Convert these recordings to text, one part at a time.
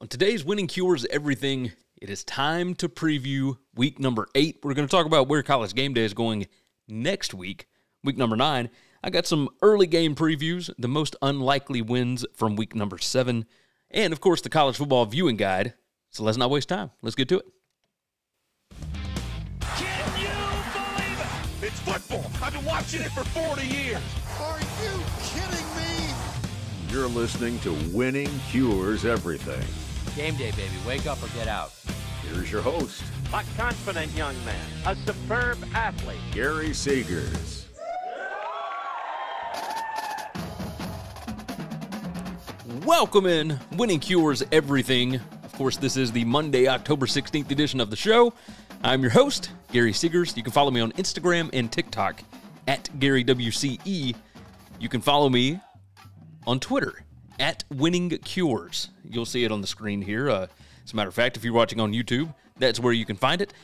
On today's Winning Cures Everything, it is time to preview week number 8. We're going to talk about where College Game Day is going next week, week number 9. I got some early game previews, the most unlikely wins from week number 7, and of course the college football viewing guide. So let's not waste time. Let's get to it. Can you believe it? It's football. I've been watching it for 40 years. Are you kidding me? You're listening to Winning Cures Everything. Game day, baby. Wake up or get out. Here's your host. A confident young man. A superb athlete. Gary Segars. Welcome in, Winning Cures Everything. Of course, this is the Monday, October 16th edition of the show. I'm your host, Gary Segars. You can follow me on Instagram and TikTok at GaryWCE. You can follow me on Twitter at Winning Cures. You'll see it on the screen here. As a matter of fact, if you're watching on YouTube, that's where you can find it.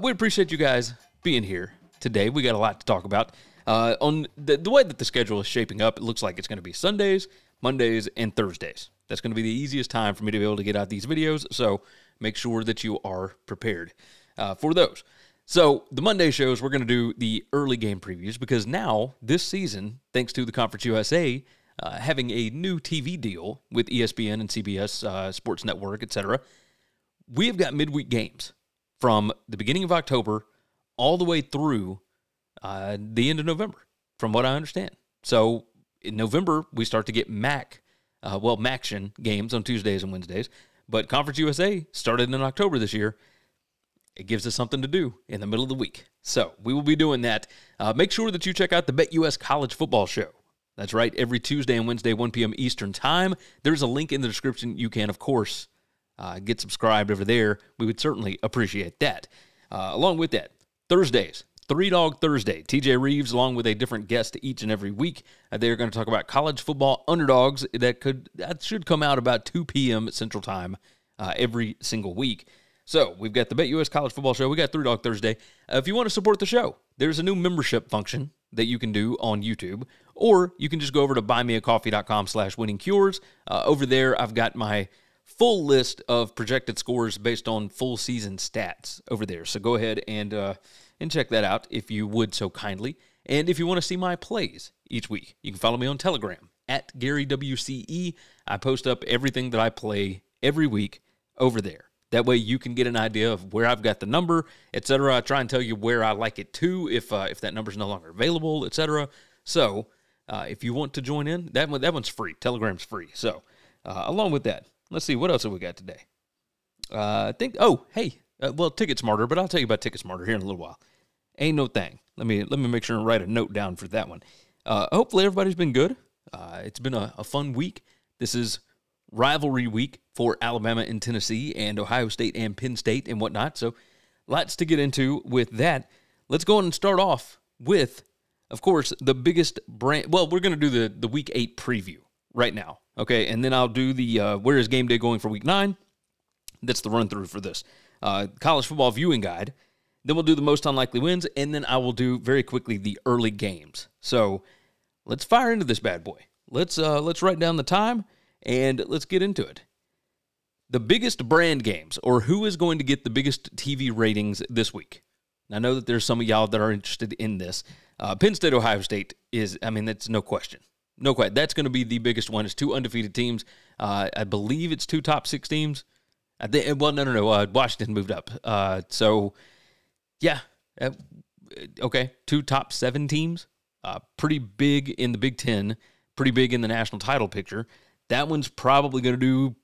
We appreciate you guys being here today. We got a lot to talk about. On the way that the schedule is shaping up, it looks like it's going to be Sundays, Mondays, and Thursdays. That's going to be the easiest time for me to be able to get out these videos, so make sure that you are prepared for those. So the Monday shows, we're going to do the early game previews because now, this season, thanks to the Conference USA, having a new TV deal with ESPN and CBS Sports Network, etc., we have got midweek games from the beginning of October all the way through the end of November, from what I understand. So in November, we start to get MACtion games on Tuesdays and Wednesdays, but Conference USA started in October this year. It gives us something to do in the middle of the week. So we will be doing that. Make sure that you check out the BetUS College Football Show. That's right, every Tuesday and Wednesday, 1 p.m. Eastern Time. There's a link in the description. You can, of course, get subscribed over there. We would certainly appreciate that. Along with that, Thursdays, Three Dog Thursday. TJ Reeves, along with a different guest each and every week, they're going to talk about college football underdogs that should come out about 2 p.m. Central Time every single week. So we've got the BetUS College Football Show. We got Three Dog Thursday. If you want to support the show, there's a new membership function that you can do on YouTube, or you can just go over to buymeacoffee.com/winningcures. Over there, I've got my full list of projected scores based on full season stats over there. So go ahead and check that out if you would so kindly. And if you want to see my plays each week, you can follow me on Telegram at GaryWCE. I post up everything that I play every week over there. That way you can get an idea of where I've got the number, etc. I try and tell you where I like it too, if that number's no longer available, etc. So if you want to join in, that one's free. Telegram's free. So along with that, let's see, what else have we got today? TicketSmarter, but I'll tell you about TicketSmarter here in a little while. Ain't no thing. Let me make sure and write a note down for that one. Hopefully everybody's been good. It's been a fun week. This is rivalry week for Alabama and Tennessee and Ohio State and Penn State and whatnot. So lots to get into with that. Let's go on and start off with, of course, the biggest brand. Well, we're going to do the week 8 preview right now. Okay. And then I'll do the, where is game day going for week 9? That's the run through for this college football viewing guide. Then we'll do the most unlikely wins. And then I will do very quickly the early games. So let's fire into this bad boy. Let's write down the time. And let's get into it. The biggest brand games, or who is going to get the biggest TV ratings this week? And I know that there's some of y'all that are interested in this. Penn State, Ohio State is, I mean, that's no question. No question. That's going to be the biggest one. It's two undefeated teams. I believe it's two top 6 teams. No. Washington moved up. Okay. Two top 7 teams. Pretty big in the Big Ten. Pretty big in the national title picture. That one's probably going to do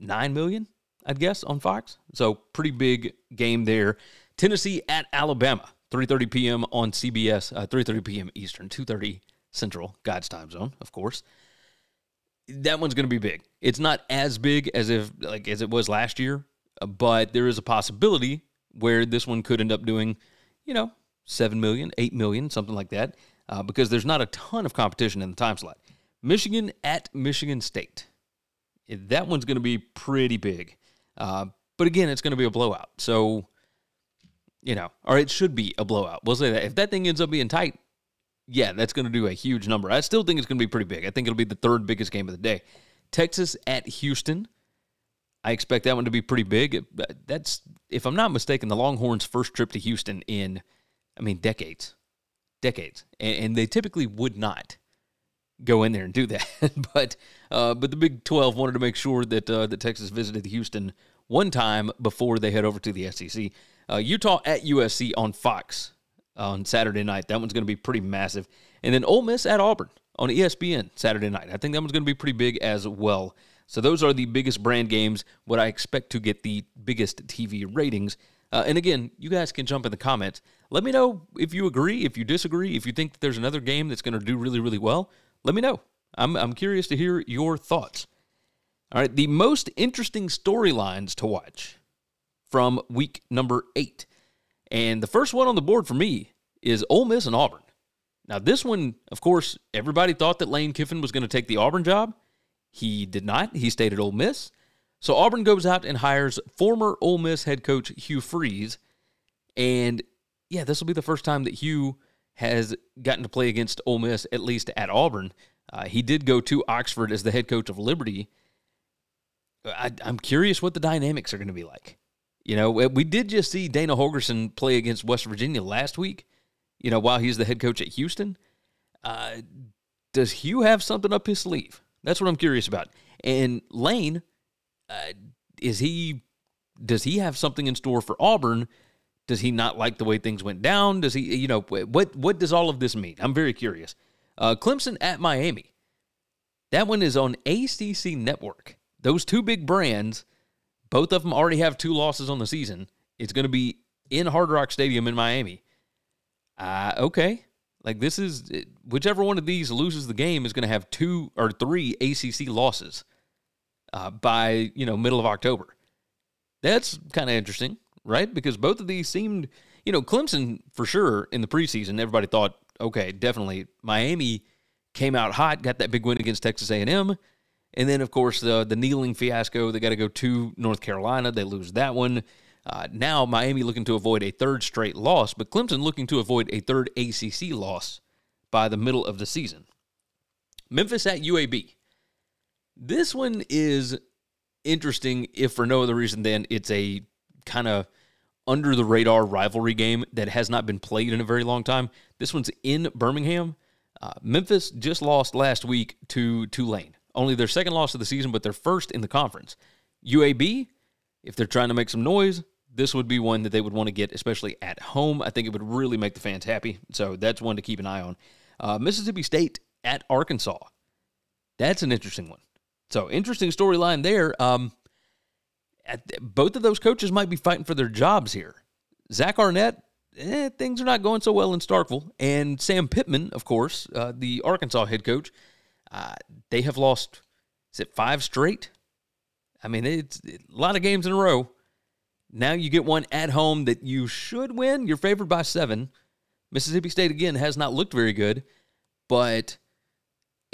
9 million, I'd guess, on Fox. So pretty big game there. Tennessee at Alabama, 3:30 p.m. on CBS, 3:30 p.m. Eastern, 2:30 Central, God's time zone, of course. That one's going to be big. It's not as big as it was last year, but there is a possibility where this one could end up doing, 7 million, 8 million, something like that, because there's not a ton of competition in the time slot. Michigan at Michigan State. That one's going to be pretty big. But again, it's going to be a blowout. So, or it should be a blowout. We'll say that. If that thing ends up being tight, yeah, that's going to do a huge number. I still think it's going to be pretty big. I think it'll be the 3rd biggest game of the day. Texas at Houston. I expect that one to be pretty big. That's, if I'm not mistaken, the Longhorns' first trip to Houston in, I mean, decades. And they typically would not go in there and do that. but the Big 12 wanted to make sure that, that Texas visited Houston one time before they head over to the SEC. Utah at USC on Fox on Saturday night. That one's going to be pretty massive. And then Ole Miss at Auburn on ESPN Saturday night. I think that one's going to be pretty big as well. So those are the biggest brand games, what I expect to get the biggest TV ratings. And again, you guys can jump in the comments. Let me know if you agree, if you disagree, if you think that there's another game that's going to do really, really well. Let me know. I'm curious to hear your thoughts. All right, the most interesting storylines to watch from week number 8. And the first one on the board for me is Ole Miss and Auburn. Now, this one, of course, everybody thought that Lane Kiffin was going to take the Auburn job. He did not. He stayed at Ole Miss. So Auburn goes out and hires former Ole Miss head coach Hugh Freeze. And, yeah, this will be the first time that Hugh has gotten to play against Ole Miss, at least at Auburn. He did go to Oxford as the head coach of Liberty. I'm curious what the dynamics are going to be like. You know, we did just see Dana Holgorsen play against West Virginia last week, you know, while he's the head coach at Houston. Does Hugh have something up his sleeve? That's what I'm curious about. And Lane, does he have something in store for Auburn? Does he not like the way things went down? Does he, you know, what does all of this mean? I'm very curious. Clemson at Miami. That one is on ACC Network. Those two big brands, both of them already have 2 losses on the season. It's going to be in Hard Rock Stadium in Miami. Okay. Like, this is, whichever one of these loses the game is going to have 2 or 3 ACC losses by, you know, middle of October. That's kind of interesting, right? Because both of these seemed, you know, Clemson for sure in the preseason, everybody thought, okay, definitely. Miami came out hot, got that big win against Texas A&M. And then, of course, the kneeling fiasco. They got to go to North Carolina. They lose that one. Now Miami looking to avoid a 3rd straight loss, but Clemson looking to avoid a 3rd ACC loss by the middle of the season. Memphis at UAB. This one is interesting, if for no other reason than it's a kind of under-the-radar rivalry game that has not been played in a very long time. This one's in Birmingham. Memphis just lost last week to Tulane. Only their 2nd loss of the season, but their 1st in the conference. UAB, if they're trying to make some noise, this would be one that they would want to get, especially at home. I think it would really make the fans happy, so that's one to keep an eye on. Mississippi State at Arkansas. That's an interesting one. So, interesting storyline there. Both of those coaches might be fighting for their jobs here. Zach Arnett, things are not going so well in Starkville. And Sam Pittman, of course, the Arkansas head coach, they have lost, is it 5 straight? I mean, it's a lot of games in a row. Now you get one at home that you should win. You're favored by 7. Mississippi State, again, has not looked very good, but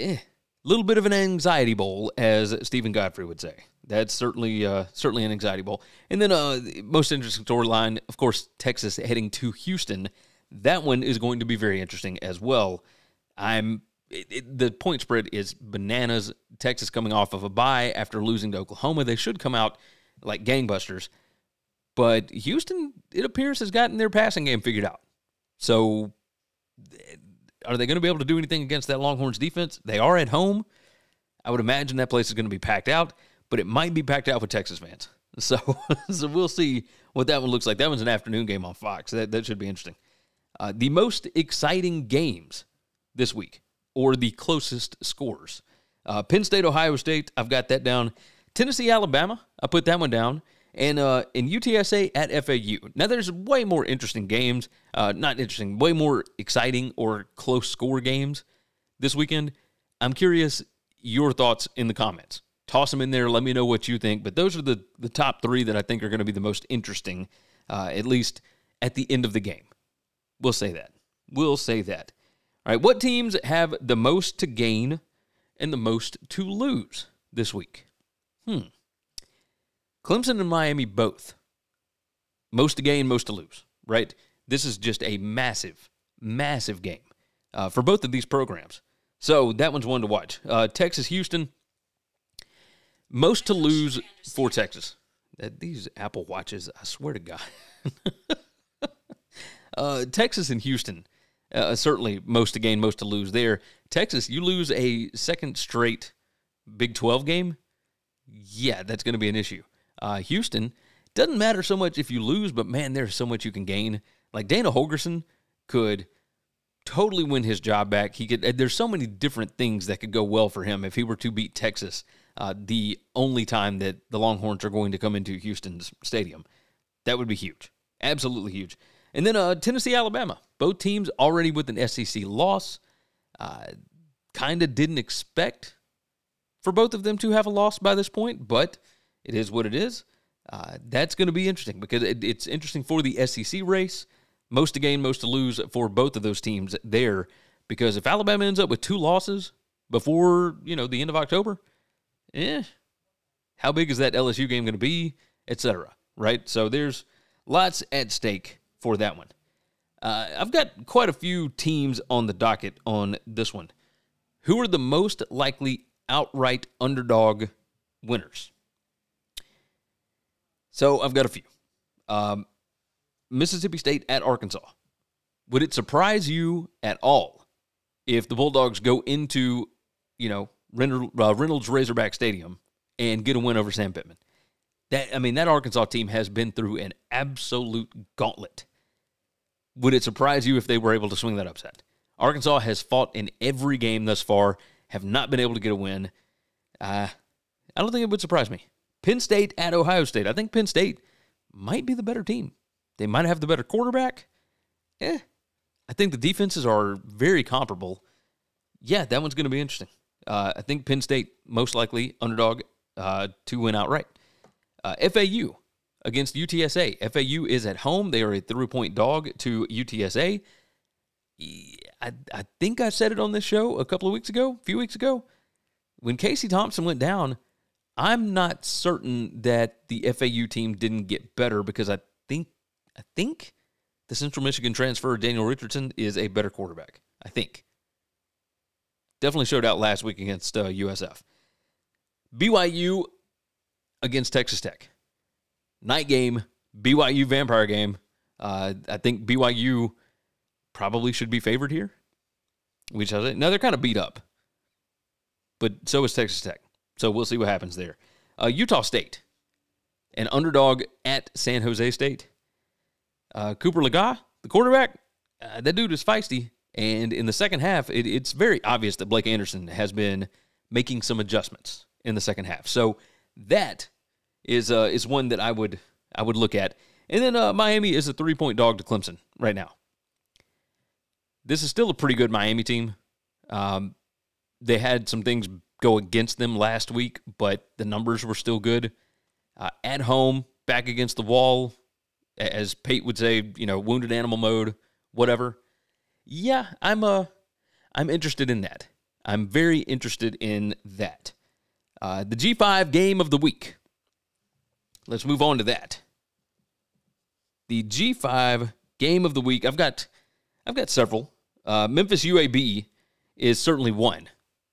a little bit of an anxiety bowl, as Stephen Godfrey would say. That's certainly an anxiety bowl. And then the most interesting storyline, of course, Texas heading to Houston. That one is going to be very interesting as well. The point spread is bananas. Texas coming off of a bye after losing to Oklahoma. They should come out like gangbusters. But Houston, it appears, has gotten their passing game figured out. So are they going to be able to do anything against that Longhorns defense? They are at home. I would imagine that place is going to be packed out, but it might be packed out with Texas fans. So we'll see what that one looks like. That one's an afternoon game on Fox. That should be interesting. The most exciting games this week, or the closest scores. Penn State, Ohio State, I've got that down. Tennessee, Alabama, I put that one down. And UTSA at FAU. Now, there's way more interesting games. Not interesting, way more exciting or close score games this weekend. I'm curious your thoughts in the comments. Toss them in there. Let me know what you think. But those are the top 3 that I think are going to be the most interesting, at least at the end of the game. We'll say that. We'll say that. All right, what teams have the most to gain and the most to lose this week? Clemson and Miami both. Most to gain, most to lose, right? This is just a massive, massive game for both of these programs. So that one's one to watch. Texas, Houston. Most to lose for Texas. These Apple Watches, I swear to God. Texas and Houston, certainly most to gain, most to lose there. Texas, you lose a second straight Big 12 game, yeah, that's going to be an issue. Houston, doesn't matter so much if you lose, but, man, there's so much you can gain. Like, Dana Holgerson could totally win his job back. He could. There's so many different things that could go well for him if he were to beat Texas the only time that the Longhorns are going to come into Houston's stadium. That would be huge, absolutely huge. And then Tennessee, Alabama, both teams already with an SEC loss. Kind of didn't expect for both of them to have a loss by this point, but it is what it is. That's going to be interesting because it's interesting for the SEC race. Most to gain, most to lose for both of those teams there because if Alabama ends up with two losses before, the end of October, how big is that LSU game going to be, etc., right? So there's lots at stake for that one. I've got quite a few teams on the docket on this one. Who are the most likely outright underdog winners? So I've got a few. Mississippi State at Arkansas. Would it surprise you at all if the Bulldogs go into, Reynolds Razorback Stadium and get a win over Sam Pittman? That Arkansas team has been through an absolute gauntlet. Would it surprise you if they were able to swing that upset? Arkansas has fought in every game thus far, have not been able to get a win. I don't think it would surprise me. Penn State at Ohio State. I think Penn State might be the better team. They might have the better quarterback. I think the defenses are very comparable. Yeah, that one's going to be interesting. I think Penn State most likely underdog to win outright. FAU against UTSA. FAU is at home. They are a 3-point dog to UTSA. I think I said it on this show a few weeks ago. When Casey Thompson went down, I'm not certain that the FAU team didn't get better because I think the Central Michigan transfer, Daniel Richardson, is a better quarterback. I think. Definitely showed out last week against USF. BYU against Texas Tech. Night game, BYU vampire game. I think BYU probably should be favored here. Now they're kind of beat up. But so is Texas Tech. So we'll see what happens there. Utah State, an underdog at San Jose State. Cooper Liga, the quarterback, that dude is feisty. And in the second half, it's very obvious that Blake Anderson has been making some adjustments in the second half. So that is one that I would look at. And then Miami is a 3-point dog to Clemson right now. This is still a pretty good Miami team. They had some things go against them last week, but the numbers were still good. At home, back against the wall, as Pate would say, wounded animal mode, whatever. Yeah, I'm interested in that. I'm very interested in that. The G5 game of the week. Let's move on to that. The G5 game of the week. I've got several. Memphis UAB is certainly one.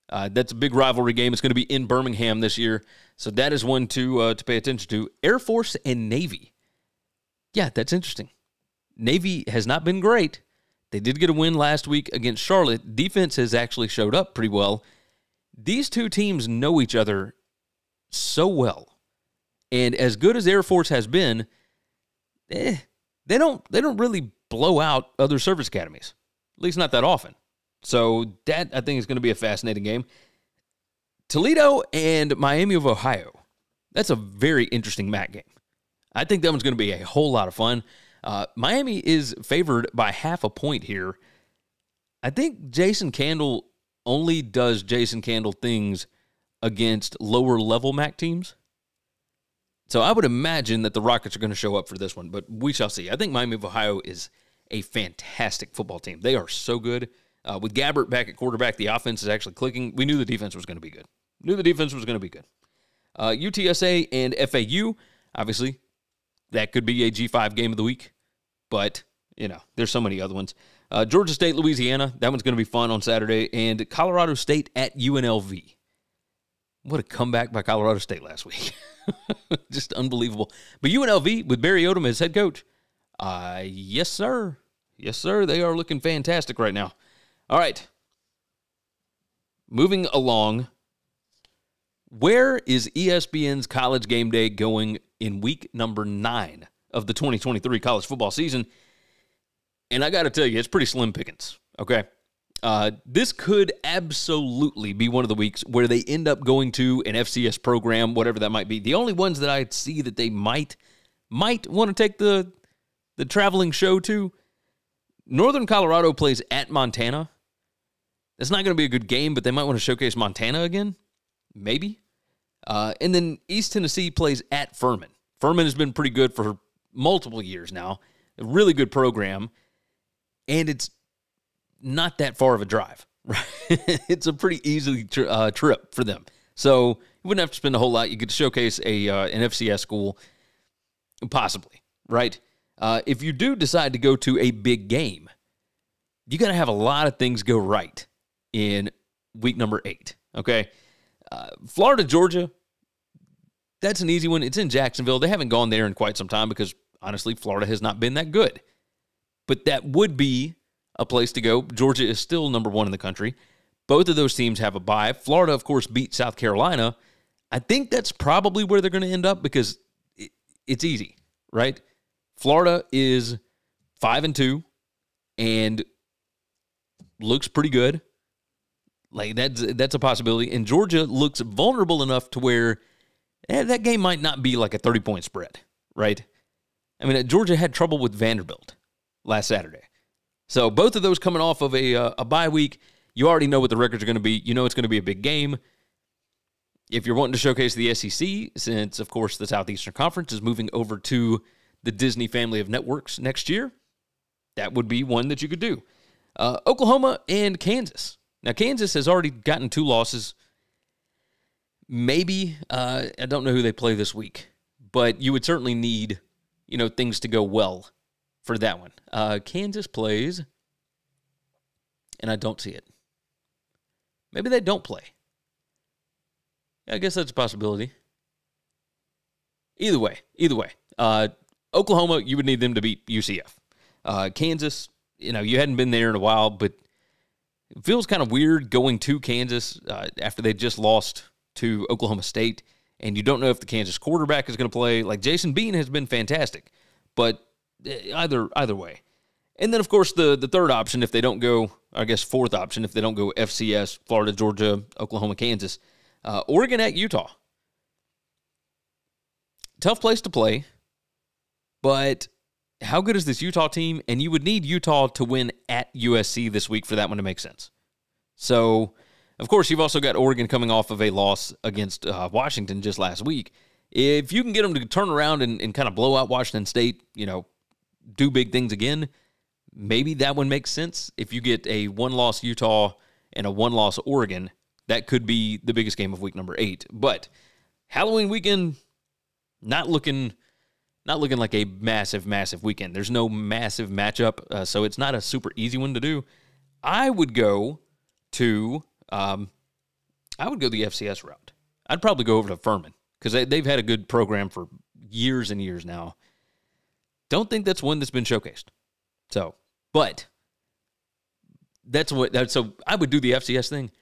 That's a big rivalry game. It's going to be in Birmingham this year, so that is one to pay attention to. Air Force and Navy. Yeah, that's interesting. Navy has not been great. They did get a win last week against Charlotte. Defense has actually showed up pretty well. These two teams know each other so well. And as good as Air Force has been, they don't really blow out other service academies, at least not that often. So that, I think, is going to be a fascinating game. Toledo and Miami of Ohio. That's a very interesting MAC game. I think that one's going to be a whole lot of fun. Miami is favored by 0.5 point here. I think Jason Candle only does Jason Candle things against lower-level MAC teams. So I would imagine that the Rockets are going to show up for this one, but we shall see. I think Miami of Ohio is a fantastic football team. They are so good. With Gabbert back at quarterback, the offense is actually clicking. We knew the defense was going to be good. UTSA and FAU, obviously, that could be a G5 game of the week, but, there's so many other ones. Georgia State, Louisiana, that one's going to be fun on Saturday, and Colorado State at UNLV. What a comeback by Colorado State last week. Just unbelievable. But UNLV with Barry Odom as head coach. Yes, sir. Yes, sir. They are looking fantastic right now. All right. Moving along. Where is ESPN's College Game Day going in week number 9 of the 2023 college football season? And I got to tell you, it's pretty slim pickings, okay? This could absolutely be one of the weeks where they end up going to an FCS program, whatever that might be. The only ones that I see that they might want to take the traveling show to, Northern Colorado plays at Montana. It's not going to be a good game, but they might want to showcase Montana again, maybe. And then East Tennessee plays at Furman. Furman has been pretty good for multiple years now, a really good program, and it's not that far of a drive, right? It's a pretty easy trip for them. So you wouldn't have to spend a whole lot. You could showcase an FCS school, possibly, right? If you do decide to go to a big game, you got to have a lot of things go right in week number 8, okay? Florida, Georgia, that's an easy one. It's in Jacksonville. They haven't gone there in quite some time because, honestly, Florida has not been that good. But that would be a place to go. Georgia is still number 1 in the country. Both of those teams have a bye. Florida, of course, beat South Carolina. I think that's probably where they're going to end up because it's easy, right? Florida is 5-2 and looks pretty good. Like, that's a possibility. And Georgia looks vulnerable enough to where that game might not be like a 30-point spread, right? I mean, Georgia had trouble with Vanderbilt last Saturday. So both of those coming off of a bye week, you already know what the records are going to be. You know it's going to be a big game. If you're wanting to showcase the SEC, since, of course, the Southeastern Conference is moving over to the Disney family of networks next year, that would be one that you could do. Oklahoma and Kansas. Now, Kansas has already gotten 2 losses. Maybe, I don't know who they play this week, but you would certainly need, things to go well for that one. Kansas plays, and I don't see it. Maybe they don't play. I guess that's a possibility. Either way. Oklahoma, you would need them to beat UCF. Kansas, you hadn't been there in a while, but it feels kind of weird going to Kansas after they just lost to Oklahoma State, and you don't know if the Kansas quarterback is going to play. Like, Jason Bean has been fantastic, but either way. And then, of course, the third option, if they don't go, I guess fourth option, if they don't go FCS, Florida, Georgia, Oklahoma, Kansas, Oregon at Utah. Tough place to play, but how good is this Utah team? And you would need Utah to win at USC this week for that one to make sense. So, of course, you've also got Oregon coming off of a loss against Washington just last week. If you can get them to turn around and kind of blow out Washington State, do big things again, maybe that one makes sense. If you get a 1-loss Utah and a 1-loss Oregon, that could be the biggest game of week number 8. But Halloween weekend, not looking like a massive, massive weekend. There's no massive matchup, so it's not a super easy one to do. I would go to the FCS route. I'd probably go over to Furman because they've had a good program for years and years now. Don't think that's one that's been showcased. So, but so I would do the FCS thing.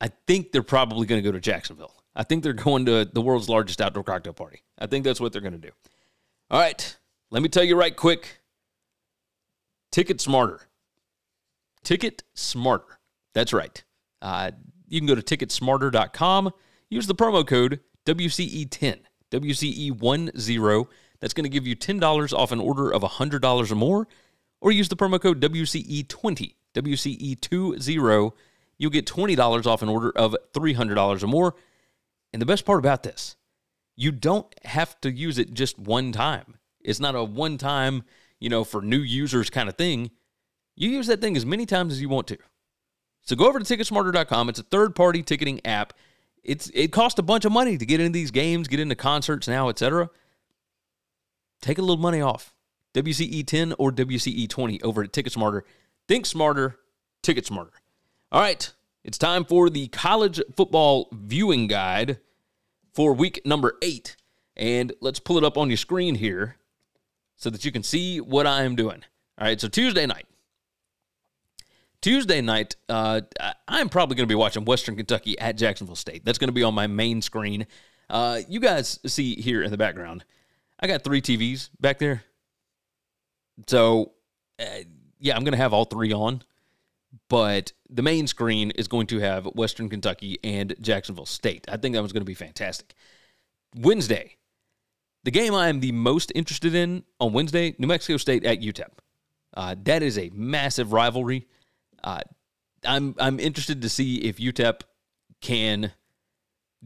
I think they're probably going to go to Jacksonville. I think they're going to the world's largest outdoor cocktail party. I think that's what they're going to do. All right, let me tell you right quick. TicketSmarter. That's right. You can go to TicketSmarter.com. Use the promo code WCE10. WCE10. That's going to give you $10 off an order of $100 or more, or use the promo code WCE20, WCE20. You'll get $20 off an order of $300 or more. And the best part about this, you don't have to use it just one time. It's not a one-time, for new users kind of thing. You use that thing as many times as you want to. So go over to TicketSmarter.com. It's a third-party ticketing app. It costs a bunch of money to get into these games, get into concerts now, etc. Take a little money off. WCE10 or WCE20 over at TicketSmarter. Think smarter, TicketSmarter. All right, It's time for the college football viewing guide for week number 8. And let's pull it up on your screen here so that you can see what I am doing. All right, so Tuesday night. I'm probably going to be watching Western Kentucky at Jacksonville State. That's going to be on my main screen. You guys see here in the background, I got 3 TVs back there. So, yeah, I'm going to have all 3 on. But the main screen is going to have Western Kentucky and Jacksonville State. I think that one's going to be fantastic. Wednesday, the game I am the most interested in on Wednesday, New Mexico State at UTEP. That is a massive rivalry. I'm interested to see if UTEP can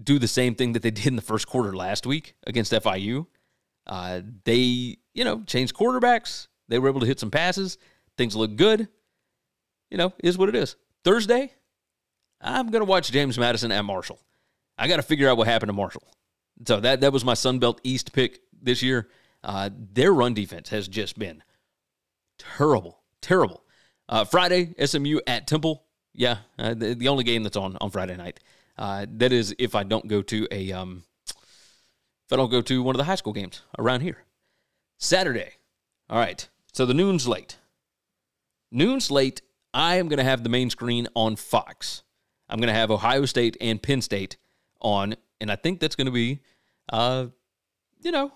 do the same thing that they did in the first quarter last week against FIU. They, changed quarterbacks. They were able to hit some passes. Things look good. Is what it is. Thursday, I'm going to watch James Madison at Marshall. I got to figure out what happened to Marshall. So that was my Sunbelt East pick this year. Their run defense has just been terrible, terrible. Friday, SMU at Temple. Yeah, the only game that's on Friday night. That is if I don't go to one of the high school games around here. Saturday. All right, so the noon slate. I am going to have the main screen on Fox. I'm going to have Ohio State and Penn State on, and I think that's going to be, it's going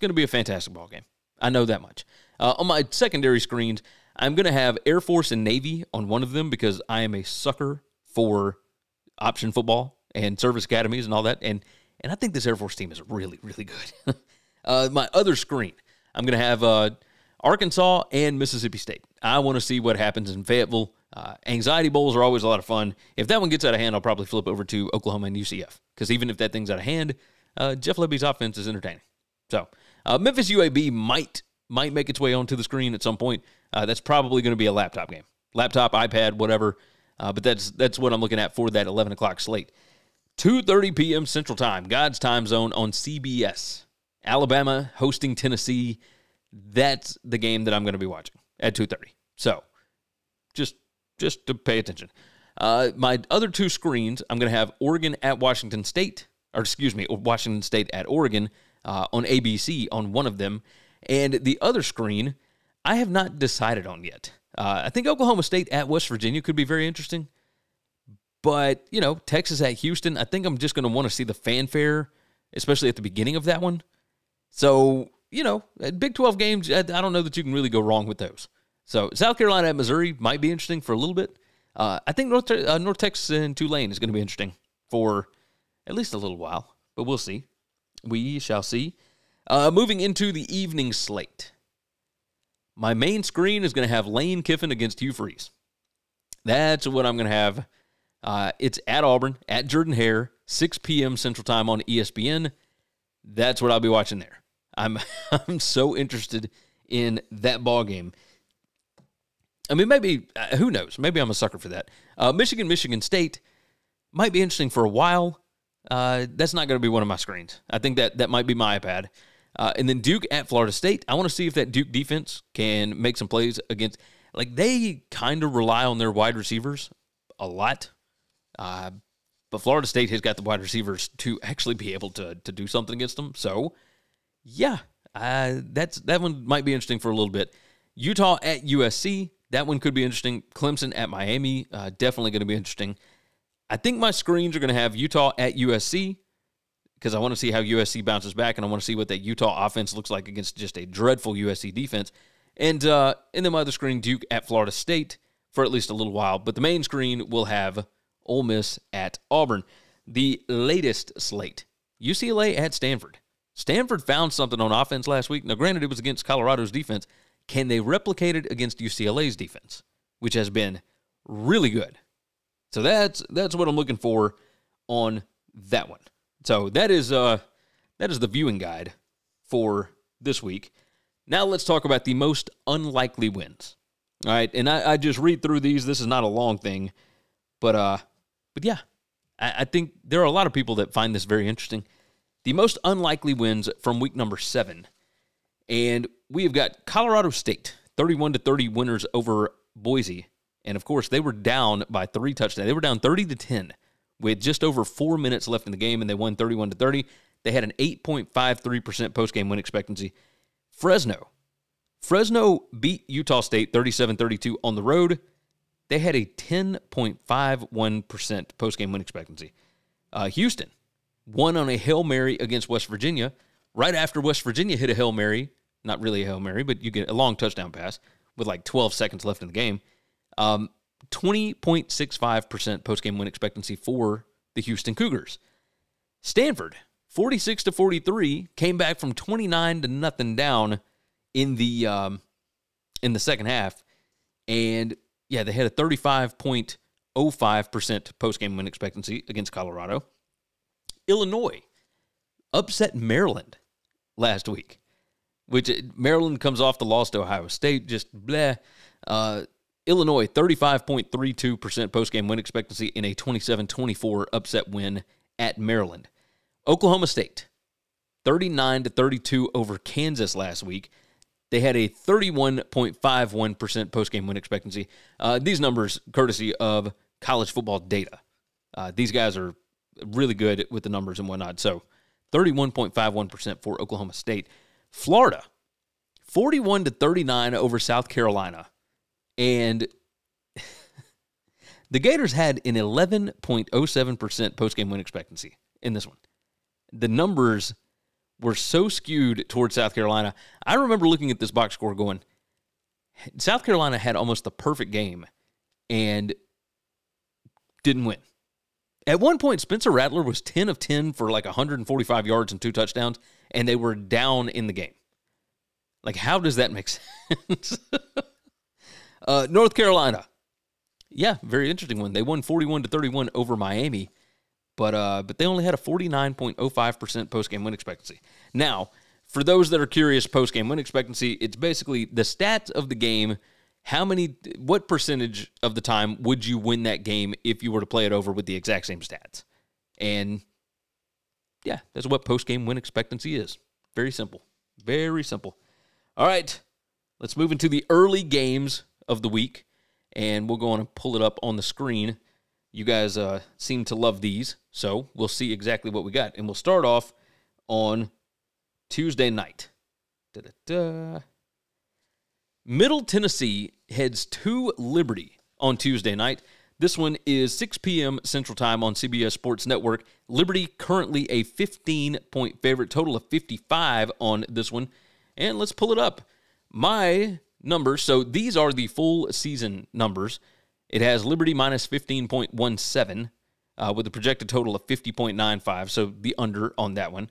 to be a fantastic ball game. I know that much. On my secondary screens, I'm going to have Air Force and Navy on one of them because I am a sucker for option football and service academies and all that, and I think this Air Force team is really, really good. My other screen, I'm going to have Arkansas and Mississippi State. I want to see what happens in Fayetteville. Anxiety bowls are always a lot of fun. If that one gets out of hand, I'll probably flip over to Oklahoma and UCF because even if that thing's out of hand, Jeff Lebby's offense is entertaining. So Memphis UAB might make its way onto the screen at some point. That's probably going to be a laptop game, laptop, iPad, whatever. But that's what I'm looking at for that 11 o'clock slate. 2:30 p.m. Central Time, God's time zone on CBS. Alabama hosting Tennessee. That's the game that I'm going to be watching at 2:30. So just to pay attention. My other 2 screens, I'm going to have Oregon at Washington State, Washington State at Oregon on ABC on one of them. And the other screen I have not decided on yet. I think Oklahoma State at West Virginia could be very interesting. But, Texas at Houston, I think I'm just going to want to see the fanfare, especially at the beginning of that one. So, Big 12 games, I don't know that you can really go wrong with those. So South Carolina at Missouri might be interesting for a little bit. I think North Texas and Tulane is going to be interesting for at least a little while, but we'll see. We shall see. Moving into the evening slate. My main screen is going to have Lane Kiffin against Hugh Freeze. That's what I'm going to have. It's at Auburn, at Jordan-Hare, 6 p.m. Central Time on ESPN. That's what I'll be watching there. I'm so interested in that ball game. I mean, maybe, who knows? Maybe I'm a sucker for that. Michigan State might be interesting for a while. That's not going to be one of my screens. I think that might be my iPad. And then Duke at Florida State. I want to see if that Duke defense can make some plays against, they kind of rely on their wide receivers a lot. But Florida State has got the wide receivers to actually be able to do something against them. So, yeah, that one might be interesting for a little bit. Utah at USC, that one could be interesting. Clemson at Miami, definitely going to be interesting. I think my screens are going to have Utah at USC because I want to see how USC bounces back, and I want to see what that Utah offense looks like against just a dreadful USC defense. And then my other screen, Duke at Florida State for at least a little while. But the main screen will have Ole Miss at Auburn. The latest slate, UCLA at Stanford. Stanford found something on offense last week. Now, granted, it was against Colorado's defense. Can they replicate it against UCLA's defense, which has been really good? So that's what I'm looking for on that one. So that is the viewing guide for this week. Now let's talk about the most unlikely wins. All right, and I just read through these. This is not a long thing, but yeah, I think there are a lot of people that find this very interesting. The most unlikely wins from week number 7. And we've got Colorado State, 31-30 winners over Boise. And, of course, they were down by 3 touchdowns. They were down 30-10 with just over 4 minutes left in the game, and they won 31-30. They had an 8.53% postgame win expectancy. Fresno beat Utah State 37-32 on the road. They had a 10.51% postgame win expectancy. Houston won on a Hail Mary against West Virginia. Right after West Virginia hit a Hail Mary, not really a Hail Mary, but you get a long touchdown pass with like 12 seconds left in the game. 20.65% postgame win expectancy for the Houston Cougars. Stanford, 46-43, came back from 29-0 down in the second half, and yeah, they had a 35.05% postgame win expectancy against Colorado. Illinois upset Maryland last week, which Maryland comes off the loss to Ohio State, just bleh. Illinois, 35.32% postgame win expectancy in a 27-24 upset win at Maryland. Oklahoma State, 39-32 over Kansas last week. They had a 31.51% postgame win expectancy. These numbers courtesy of college football data. These guys are really good with the numbers and whatnot. So 31.51% for Oklahoma State. Florida, 41-39 over South Carolina. And the Gators had an 11.07% postgame win expectancy in this one. The numbers were so skewed towards South Carolina. I remember looking at this box score going, South Carolina had almost the perfect game and didn't win. At one point, Spencer Rattler was 10 of 10 for like 145 yards and 2 touchdowns, and they were down in the game. Like, how does that make sense? North Carolina. Yeah, very interesting one. They won 41-31 over Miami. But they only had a 49.05% postgame win expectancy. Now, for those that are curious, postgame win expectancy, it's basically the stats of the game. What percentage of the time would you win that game if you were to play it over with the exact same stats? And yeah, that's what postgame win expectancy is. Very simple. Very simple. All right, let's move into the early games of the week, and we'll go on and pull it up on the screen. You guys seem to love these, so we'll see exactly what we got. And we'll start off on Tuesday night. Middle Tennessee heads to Liberty on Tuesday night. This one is 6 p.m. Central Time on CBS Sports Network. Liberty currently a 15-point favorite, total of 55 on this one. And let's pull it up. My numbers, so these are the full season numbers. It has Liberty minus 15.17 with a projected total of 50.95, so the under on that one.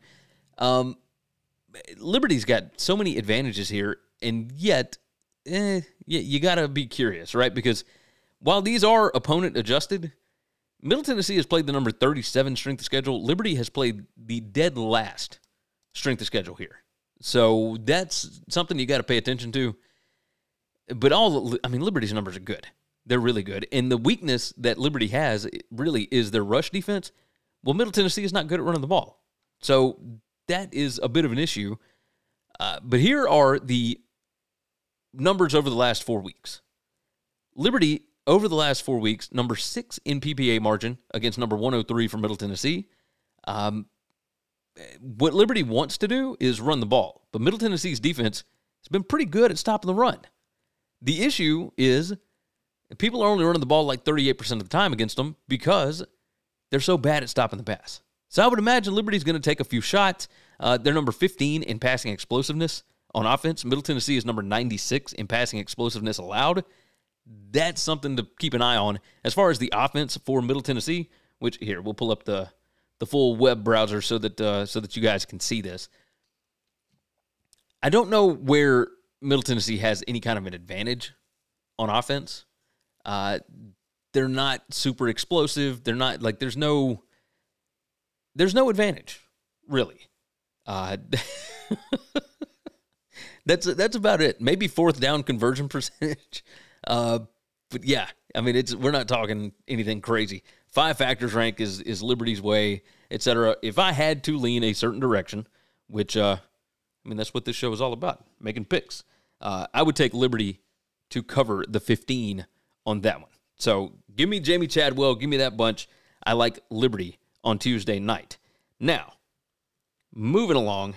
Liberty's got so many advantages here, and yet you got to be curious, right? Because while these are opponent-adjusted, Middle Tennessee has played the number 37 strength of schedule. Liberty has played the dead last strength of schedule here. So that's something you got to pay attention to. But Liberty's numbers are good. They're really good. And the weakness that Liberty has really is their rush defense. Well, Middle Tennessee is not good at running the ball. So that is a bit of an issue. But here are the numbers over the last 4 weeks. Liberty, over the last 4 weeks, number 6 in PPA margin against number 103 for Middle Tennessee. What Liberty wants to do is run the ball. But Middle Tennessee's defense has been pretty good at stopping the run. The issue is, people are only running the ball like 38% of the time against them because they're so bad at stopping the pass. So I would imagine Liberty's going to take a few shots. They're number 15 in passing explosiveness on offense. Middle Tennessee is number 96 in passing explosiveness allowed. That's something to keep an eye on. As far as the offense for Middle Tennessee, which here, we'll pull up the full web browser so that you guys can see this. I don't know where Middle Tennessee has any kind of an advantage on offense. They're not super explosive. They're not like there's no advantage really. That's about it. Maybe 4th down conversion percentage. But yeah, I mean we're not talking anything crazy. 5 factors rank is Liberty's way, etc. If I had to lean a certain direction, which that's what this show is all about, making picks. I would take Liberty to cover the 15 on that one. So give me Jamie Chadwell. Give me that bunch. I like Liberty on Tuesday night. Now, moving along,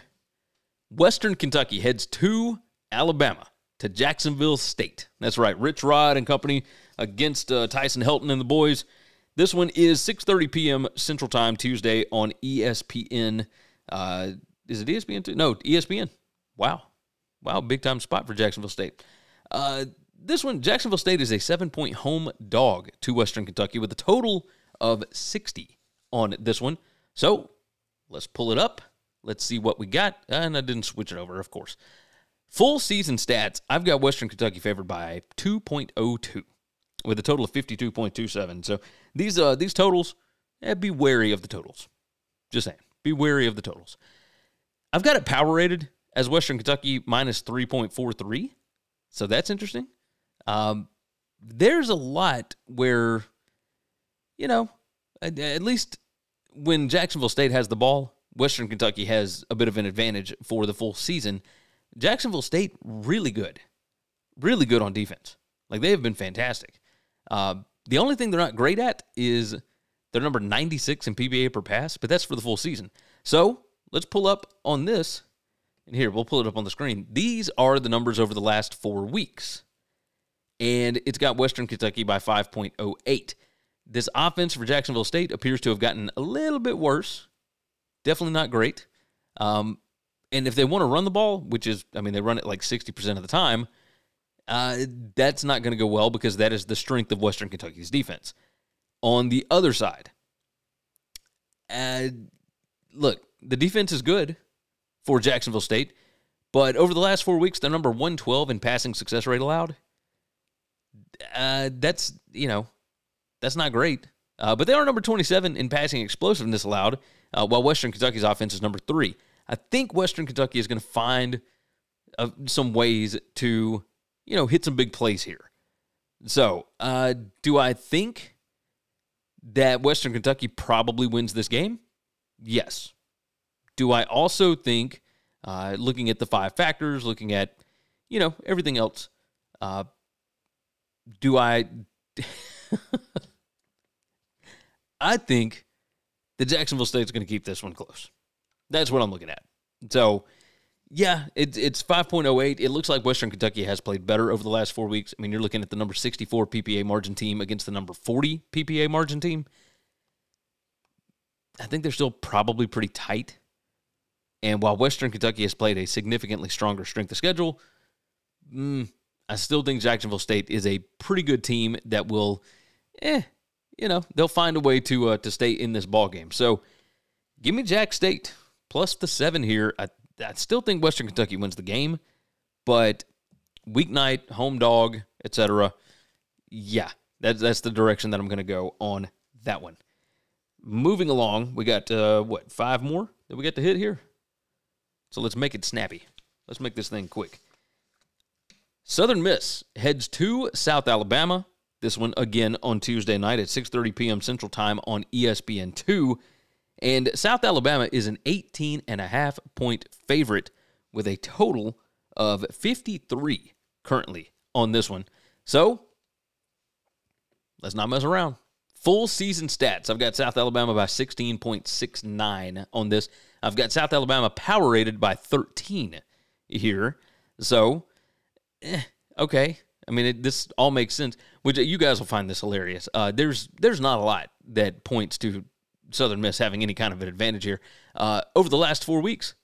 Western Kentucky heads to Alabama, to Jacksonville State. That's right, Rich Rod and company against Tyson Helton and the boys. This one is 6:30 p.m. Central Time Tuesday on ESPN. Is it ESPN 2? No, ESPN. Wow. Wow, big-time spot for Jacksonville State. This one, Jacksonville State is a 7-point home dog to Western Kentucky with a total of 60 on this one. So let's pull it up. Let's see what we got. And I didn't switch it over, of course. Full season stats, I've got Western Kentucky favored by 2.02 with a total of 52.27. So these totals, be wary of the totals. Just saying, be wary of the totals. I've got it power rated as Western Kentucky minus 3.43. So that's interesting. There's a lot where, you know, at least when Jacksonville State has the ball, Western Kentucky has a bit of an advantage for the full season. Jacksonville State, really good on defense. Like, they have been fantastic. The only thing they're not great at is they're number 96 in PBA per pass, but that's for the full season. So let's pull up on this. And here, we'll pull it up on the screen. These are the numbers over the last 4 weeks. And it's got Western Kentucky by 5.08. This offense for Jacksonville State appears to have gotten a little bit worse. Definitely not great. And if they want to run the ball, which is, I mean, they run it like 60% of the time, that's not going to go well because that is the strength of Western Kentucky's defense. On the other side, look, the defense is good for Jacksonville State, but over the last 4 weeks, they're number 112 in passing success rate allowed. That's, you know, that's not great. But they are number 27 in passing explosiveness allowed, while Western Kentucky's offense is number 3. I think Western Kentucky is going to find some ways to, you know, hit some big plays here. So, do I think that Western Kentucky probably wins this game? Yes. Do I also think, looking at the 5 factors, looking at, you know, everything else, do I... I think that Jacksonville State's going to keep this one close. That's what I'm looking at. So, yeah, it's 5.08. It looks like Western Kentucky has played better over the last 4 weeks. I mean, you're looking at the number 64 PPA margin team against the number 40 PPA margin team. I think they're still probably pretty tight. And while Western Kentucky has played a significantly stronger strength of schedule, I still think Jacksonville State is a pretty good team that will, you know, they'll find a way to stay in this ballgame. So give me Jack State plus the 7 here. I still think Western Kentucky wins the game, but weeknight, home dog, etc. Yeah, that's the direction that I'm going to go on that one. Moving along, we got, 5 more that we got to hit here? So let's make it snappy. Let's make this thing quick. Southern Miss heads to South Alabama. This one, again, on Tuesday night at 6:30 p.m. Central Time on ESPN2. And South Alabama is an 18.5-point favorite with a total of 53 currently on this one. So, let's not mess around. Full season stats. I've got South Alabama by 16.69 on this. I've got South Alabama power rated by 13 here. So, okay. I mean, this all makes sense, which you guys will find this hilarious. There's not a lot that points to Southern Miss having any kind of an advantage here. Over the last 4 weeks,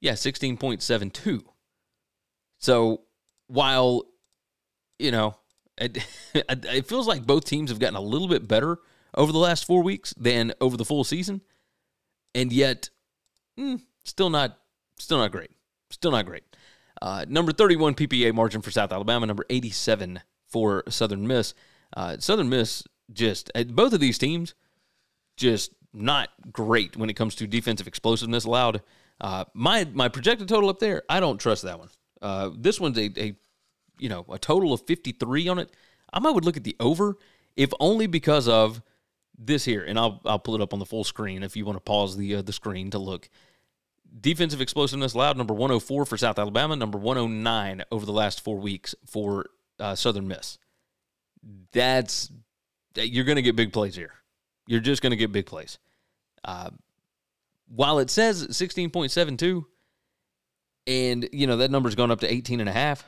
yeah, 16.72. So while, you know, it feels like both teams have gotten a little bit better over the last 4 weeks than over the full season, and yet still not great. Still not great. Number 31 PPA margin for South Alabama, number 87 for Southern Miss. Southern Miss just, both of these teams, just not great when it comes to defensive explosiveness allowed. My projected total up there, I don't trust that one. This one's a total of 53 on it. I might would look at the over, if only because of this here, and I'll pull it up on the full screen if you want to pause the screen to look. Defensive explosiveness allowed, number 104 for South Alabama, number 109 over the last 4 weeks for Southern Miss. you're going to get big plays here. You're just going to get big plays. While it says 16.72, and, you know, that number's gone up to 18.5,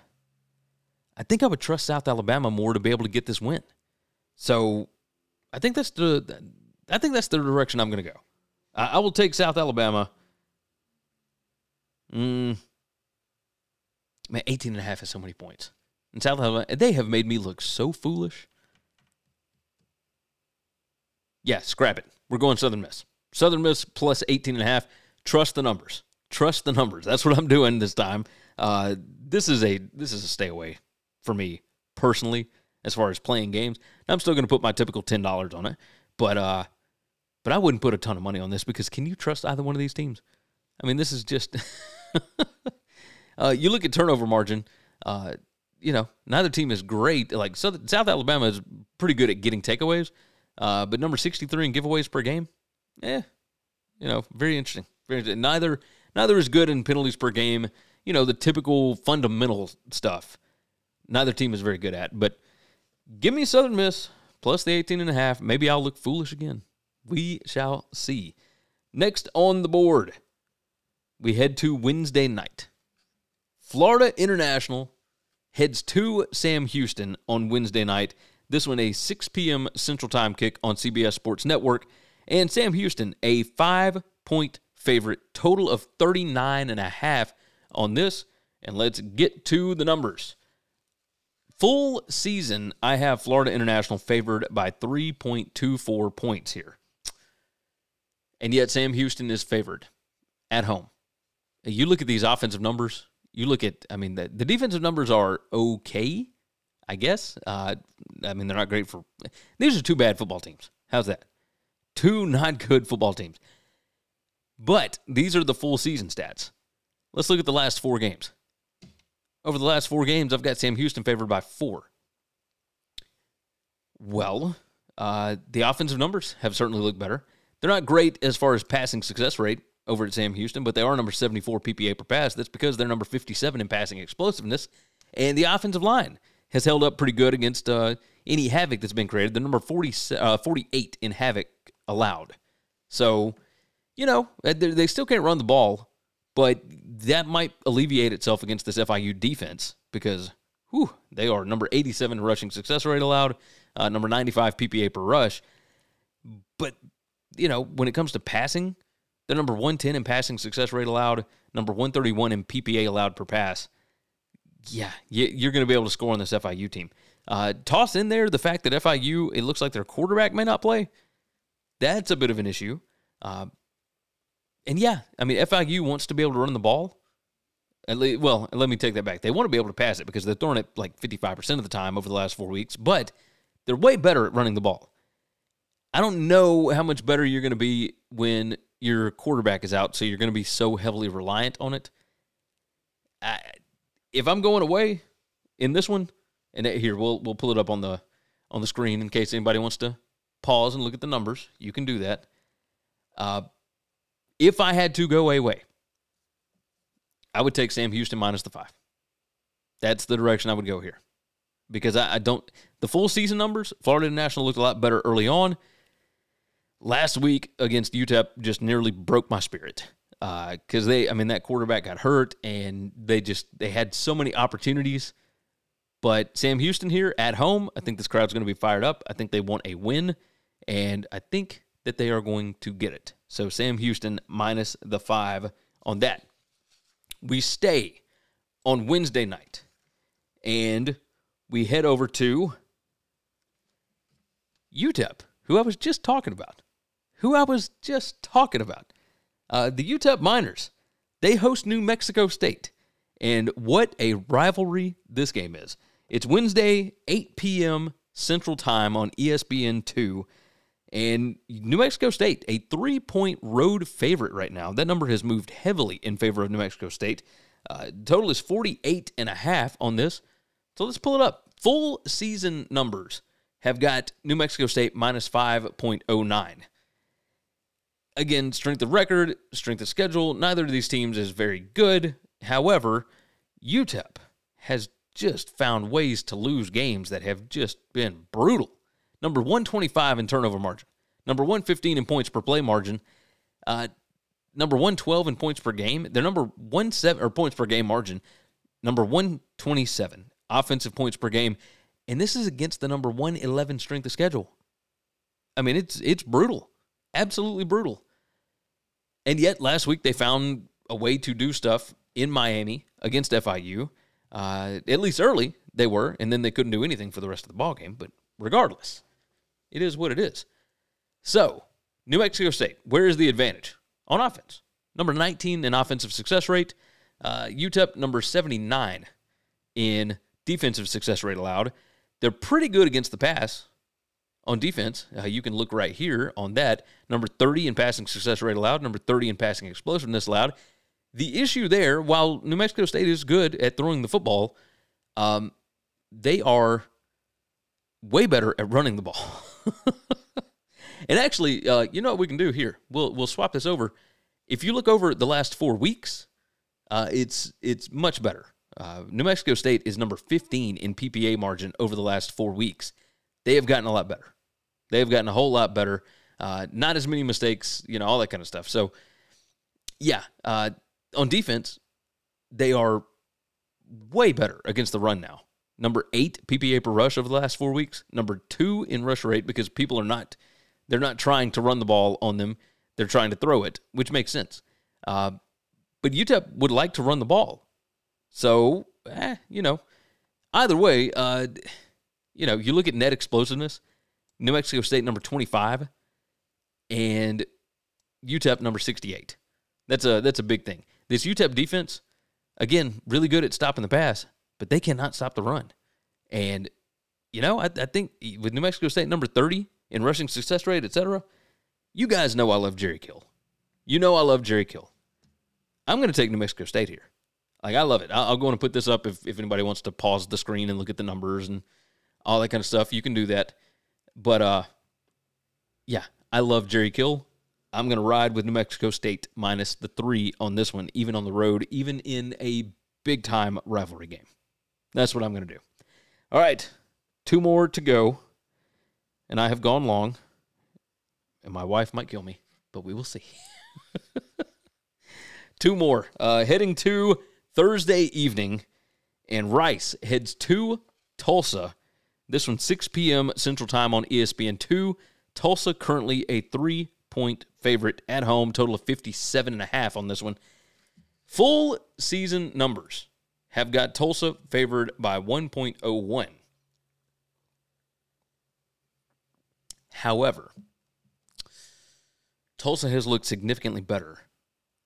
I think I would trust South Alabama more to be able to get this win. So I think that's the direction I'm going to go. I will take South Alabama. 18.5 is so many points. And South Alabama, they have made me look so foolish. Yeah, scrap it. We're going Southern Miss. Southern Miss plus 18.5. Trust the numbers. Trust the numbers. That's what I'm doing this time. This is a stay away for me personally as far as playing games. I'm still going to put my typical $10 on it, but I wouldn't put a ton of money on this because can you trust either one of these teams? I mean, this is just you look at turnover margin. You know, neither team is great. Like South Alabama is pretty good at getting takeaways, but number 63 in giveaways per game. You know, very interesting. Very interesting. Neither is good in penalties per game. You know, the typical fundamental stuff. Neither team is very good at. But give me Southern Miss plus the 18.5. Maybe I'll look foolish again. We shall see. Next on the board, we head to Wednesday night. Florida International heads to Sam Houston on Wednesday night. This one a 6 p.m. Central Time kick on CBS Sports Network. And Sam Houston, a 5-point favorite, total of 39.5 on this. And let's get to the numbers. Full season, I have Florida International favored by 3.24 points here. And yet Sam Houston is favored at home. You look at these offensive numbers. You look at, I mean, the defensive numbers are okay, I guess. I mean, they're not great for, these are two bad football teams. How's that? Two not good football teams. But these are the full season stats. Let's look at the last four games. Over the last four games, I've got Sam Houston favored by 4. Well, the offensive numbers have certainly looked better. They're not great as far as passing success rate over at Sam Houston, but they are number 74 PPA per pass. That's because they're number 57 in passing explosiveness. And the offensive line has held up pretty good against any havoc that's been created. They're number 48 in havoc allowed. So, you know, they still can't run the ball, but that might alleviate itself against this FIU defense because, they are number 87 rushing success rate allowed, number 95 PPA per rush. But, you know, when it comes to passing, they're number 110 in passing success rate allowed, number 131 in PPA allowed per pass. Yeah, you're going to be able to score on this FIU team. Toss in there the fact that FIU, it looks like their quarterback may not play. That's a bit of an issue. And yeah, I mean, FIU wants to be able to run the ball. Well, let me take that back. They want to be able to pass it because they're throwing it like 55% of the time over the last 4 weeks, but they're way better at running the ball. I don't know how much better you're going to be when your quarterback is out, so you're going to be so heavily reliant on it. If I'm going away in this one, and here, we'll pull it up on the screen in case anybody wants to pause and look at the numbers. You can do that. If I had to go away, I would take Sam Houston minus the 5. That's the direction I would go here. Because I don't, the full season numbers, Florida International looked a lot better early on. Last week against UTEP just nearly broke my spirit. Because that quarterback got hurt, and they had so many opportunities. But Sam Houston here at home, I think this crowd's going to be fired up. I think they want a win, and I think that they are going to get it. So Sam Houston minus the 5 on that. We stay on Wednesday night, and we head over to UTEP, who I was just talking about. The UTEP Miners, they host New Mexico State. And what a rivalry this game is. It's Wednesday, 8 p.m. Central Time on ESPN2. And New Mexico State, a 3-point road favorite right now. That number has moved heavily in favor of New Mexico State. Total is 48.5 on this. So let's pull it up. Full season numbers have got New Mexico State minus 5.09. Again, strength of record, strength of schedule. Neither of these teams is very good. However, UTEP has just found ways to lose games that have just been brutal. Number 125 in turnover margin. Number 115 in points per play margin. Number 112 in points per game. They're number 17 or points per game margin. Number 127 offensive points per game. And this is against the number 111 strength of schedule. I mean, it's brutal. Absolutely brutal. And yet last week they found a way to do stuff in Miami against FIU. At least early they were, and then they couldn't do anything for the rest of the ballgame. But regardless, it is what it is. So, New Mexico State, where is the advantage? On offense. Number 19 in offensive success rate. UTEP number 79 in defensive success rate allowed. They're pretty good against the pass on defense. You can look right here on that. Number 30 in passing success rate allowed. Number 30 in passing explosiveness allowed. The issue there, while New Mexico State is good at throwing the football, they are way better at running the ball. And actually, you know what we can do here? We'll swap this over. If you look over the last 4 weeks, it's much better. New Mexico State is number 15 in PPA margin over the last 4 weeks. They have gotten a lot better. They have gotten a whole lot better. Not as many mistakes, you know, all that kind of stuff. So, yeah, on defense, they are way better against the run now. Number 8 PPA per rush over the last 4 weeks. Number 2 in rush rate because people are not, they're not trying to run the ball on them. They're trying to throw it, which makes sense. But UTEP would like to run the ball. So, you know, either way, you know, you look at net explosiveness, New Mexico State number 25 and UTEP number 68. That's a big thing. This UTEP defense, again, really good at stopping the pass, but they cannot stop the run. And, you know, I think with New Mexico State number 30 in rushing success rate, et cetera, you guys know I love Jerry Kill. You know I love Jerry Kill. I'm going to take New Mexico State here. Like, I love it. I'll go and put this up if anybody wants to pause the screen and look at the numbers and all that kind of stuff. You can do that. But, yeah, I love Jerry Kill. I'm going to ride with New Mexico State minus the 3 on this one, even on the road, even in a big-time rivalry game. That's what I'm going to do. All right, 2 more to go, and I have gone long, and my wife might kill me, but we will see. 2 more. Heading to Thursday evening, and Rice heads to Tulsa. This one, 6 p.m. Central Time on ESPN2. Tulsa currently a 3-point favorite at home, total of 57.5 on this one. Full season numbers have got Tulsa favored by 1.01. However, Tulsa has looked significantly better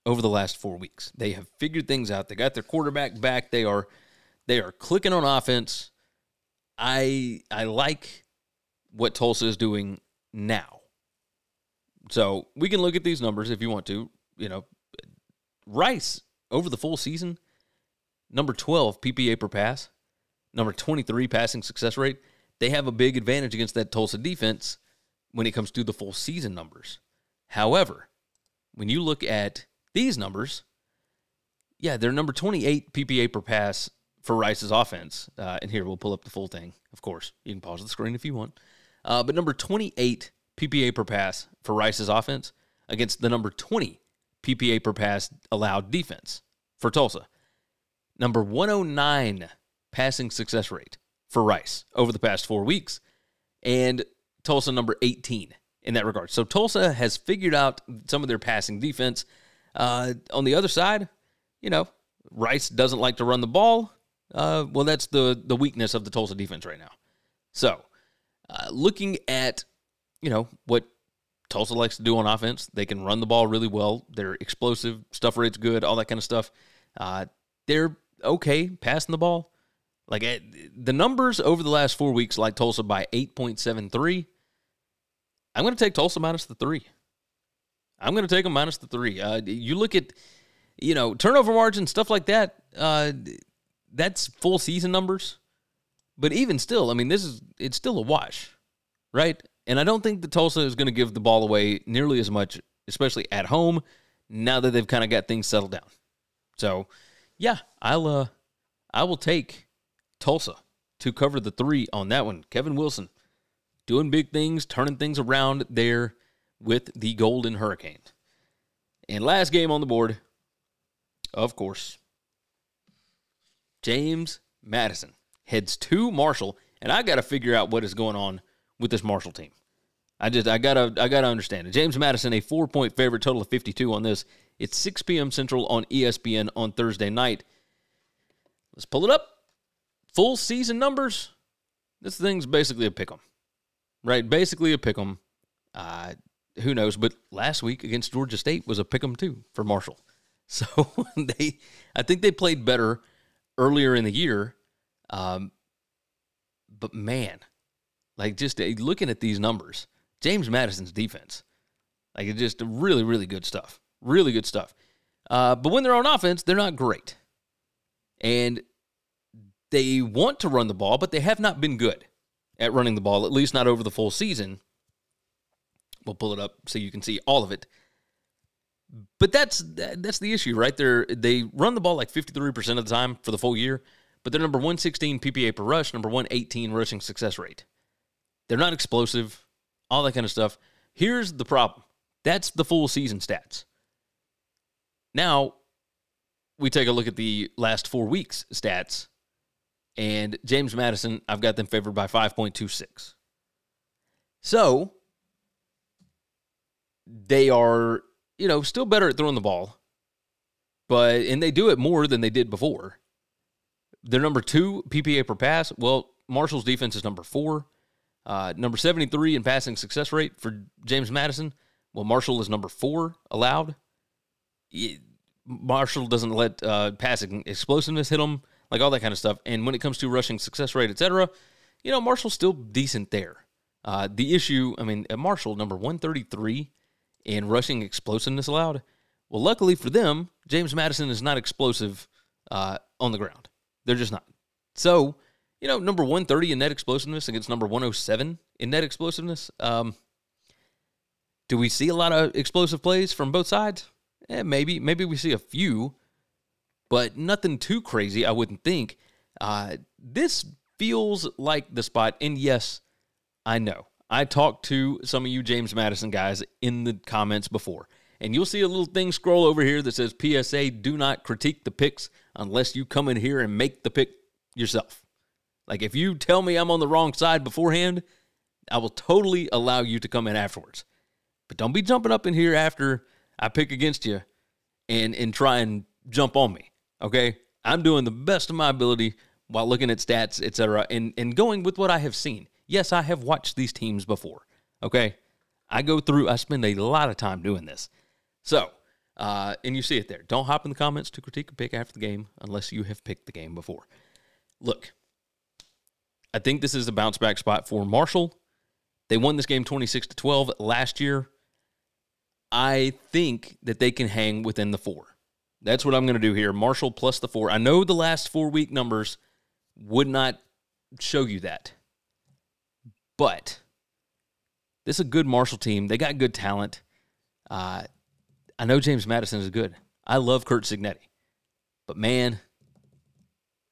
over the last 4 weeks. They have figured things out. They got their quarterback back. They are clicking on offense. I like what Tulsa is doing now. So we can look at these numbers if you want to. You know, Rice over the full season, number 12 PPA per pass, number 23 passing success rate. They have a big advantage against that Tulsa defense when it comes to the full season numbers. However, when you look at these numbers, yeah, they're number 28 PPA per pass for Rice's offense. And here, we'll pull up the full thing, of course. You can pause the screen if you want. But number 28 PPA per pass for Rice's offense against the number 20 PPA per pass allowed defense for Tulsa. Number 109 passing success rate for Rice over the past 4 weeks. And Tulsa number 18 in that regard. So Tulsa has figured out some of their passing defense. On the other side, you know, Rice doesn't like to run the ball. Well, that's the weakness of the Tulsa defense right now. So, looking at, you know, what Tulsa likes to do on offense, they can run the ball really well. They're explosive, stuff rate's good, all that kind of stuff. They're okay passing the ball. Like, the numbers over the last 4 weeks, like Tulsa by 8.73, I'm going to take Tulsa minus the 3. I'm going to take them minus the 3. You look at, you know, turnover margin, stuff like that, that's full season numbers. But even still, I mean, it's still a wash, right? And I don't think that Tulsa is going to give the ball away nearly as much, especially at home, now that they've kind of got things settled down. So, yeah, I will take Tulsa to cover the 3 on that one. Kevin Wilson doing big things, turning things around there with the Golden Hurricanes. And last game on the board, of course, James Madison heads to Marshall, and I got to figure out what is going on with this Marshall team. I gotta understand it. James Madison, a 4-point favorite, total of 52 on this. It's 6 p.m. Central on ESPN on Thursday night. Let's pull it up. Full season numbers. This thing's basically a pick 'em, right? Basically a pick 'em. Who knows? But last week against Georgia State was a pick 'em too for Marshall. So I think they played better earlier in the year. But man, like just looking at these numbers, James Madison's defense, like it's just really, really good stuff. Really good stuff. But when they're on offense, they're not great. And they want to run the ball, but they have not been good at running the ball, at least not over the full season. We'll pull it up so you can see all of it. But that's the issue, right? They run the ball like 53% of the time for the full year, but they're number 116 PPA per rush, number 118 rushing success rate. They're not explosive, all that kind of stuff. Here's the problem. That's the full season stats. Now, we take a look at the last 4 weeks' stats, and James Madison, I've got them favored by 5.26. So, they are, still better at throwing the ball, and they do it more than they did before. They're number 2 PPA per pass. Well, Marshall's defense is number 4. Number 73 in passing success rate for James Madison. Well, Marshall is number 4 allowed. Marshall doesn't let passing explosiveness hit them, like all that kind of stuff. And when it comes to rushing success rate, et cetera, Marshall's still decent there. The issue, Marshall, number 133 in rushing explosiveness allowed. Well, luckily for them, James Madison is not explosive on the ground. They're just not. So, number 130 in net explosiveness against number 107 in net explosiveness. Do we see a lot of explosive plays from both sides? Maybe we see a few, but nothing too crazy, I wouldn't think. This feels like the spot, and yes, I know. I talked to some of you James Madison guys in the comments before, and you'll see a little thing scroll over here that says, PSA, do not critique the picks unless you come in here and make the pick yourself. Like, if you tell me I'm on the wrong side beforehand, I will totally allow you to come in afterwards. But don't be jumping up in here after I pick against you and try and jump on me, okay? I'm doing the best of my ability while looking at stats, et cetera, and going with what I have seen. Yes, I have watched these teams before, okay? I spend a lot of time doing this. So, and you see it there. Don't hop in the comments to critique a pick after the game unless you have picked the game before. Look, I think this is the bounce-back spot for Marshall. They won this game 26-12 last year. I think that they can hang within the 4. That's what I'm going to do here. Marshall plus the 4. I know the last 4-week numbers would not show you that. But this is a good Marshall team. They got good talent. I know James Madison is good. I love Curt Cignetti. But, man,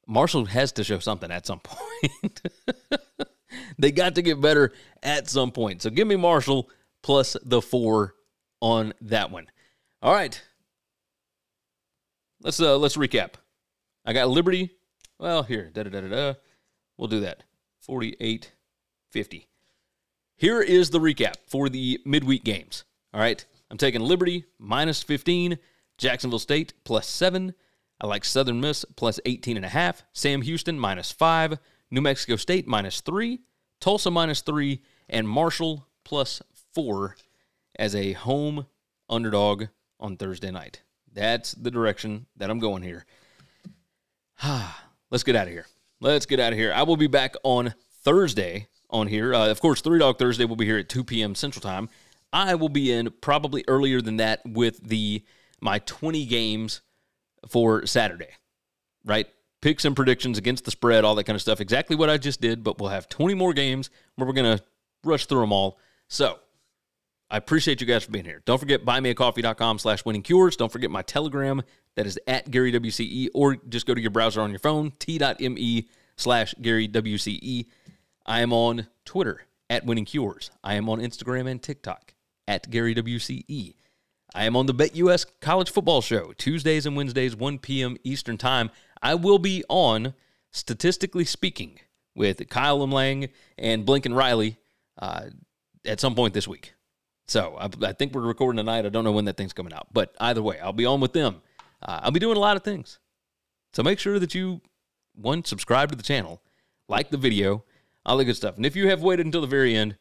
Marshall has to show something at some point. They got to get better at some point. So give me Marshall plus the 4 on that one. All right. Let's recap. I got Liberty. Well, here. We'll do that. 48-50. Here is the recap for the midweek games. All right. I'm taking Liberty minus 15, Jacksonville State plus 7. I like Southern Miss plus 18.5, Sam Houston minus 5, New Mexico State minus 3, Tulsa minus 3, and Marshall plus 4. As a home underdog on Thursday night. That's the direction that I'm going here. Let's get out of here. I will be back on Thursday on here. Of course, Three Dog Thursday will be here at 2 p.m. Central Time. I will be in probably earlier than that with my 20 games for Saturday, right? Picks and predictions against the spread, all that kind of stuff. Exactly what I just did, but we'll have 20 more games where we're going to rush through them all. So, I appreciate you guys for being here. Don't forget, buymeacoffee.com/winningcures. Don't forget my Telegram. That is @GaryWCE, or just go to your browser on your phone, t.me /GaryWCE. I am on Twitter @WinningCures. I am on Instagram and TikTok @GaryWCE. I am on the BetUS College Football Show, Tuesdays and Wednesdays, 1 p.m. Eastern Time. I will be on Statistically Speaking with Kyle Lamlang and Blinken Riley at some point this week. So I think we're recording tonight. I don't know when that thing's coming out. But either way, I'll be on with them. I'll be doing a lot of things. So make sure that you, one, subscribe to the channel, like the video, all the good stuff. And if you have waited until the very end,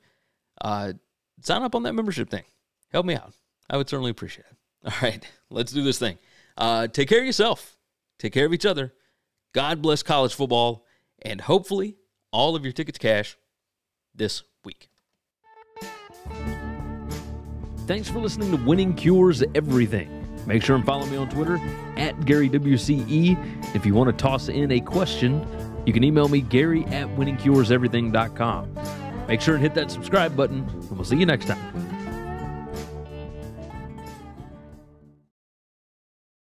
sign up on that membership thing. Help me out. I would certainly appreciate it. All right, let's do this thing. Take care of yourself. Take care of each other. God bless college football. And hopefully all of your tickets cash this week. Thanks for listening to Winning Cures Everything. Make sure and follow me on Twitter @GaryWCE. If you want to toss in a question, you can email me, Gary@winningcureseverything.com. Make sure and hit that subscribe button, and we'll see you next time.